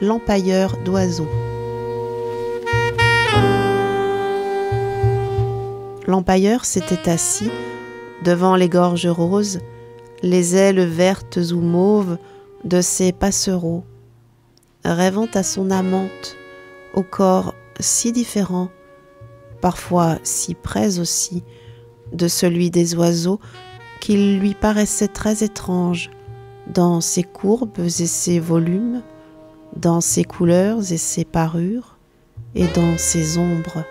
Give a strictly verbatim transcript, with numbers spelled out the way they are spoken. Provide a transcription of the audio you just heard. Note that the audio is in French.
L'empailleur d'oiseaux. L'empailleur s'était assis devant les gorges roses, les ailes vertes ou mauves de ses passereaux, rêvant à son amante, au corps si différent, parfois si près aussi, de celui des oiseaux, qu'il lui paraissait très étrange, dans ses courbes et ses volumes, dans ses couleurs et ses parures, et dans ses ombres.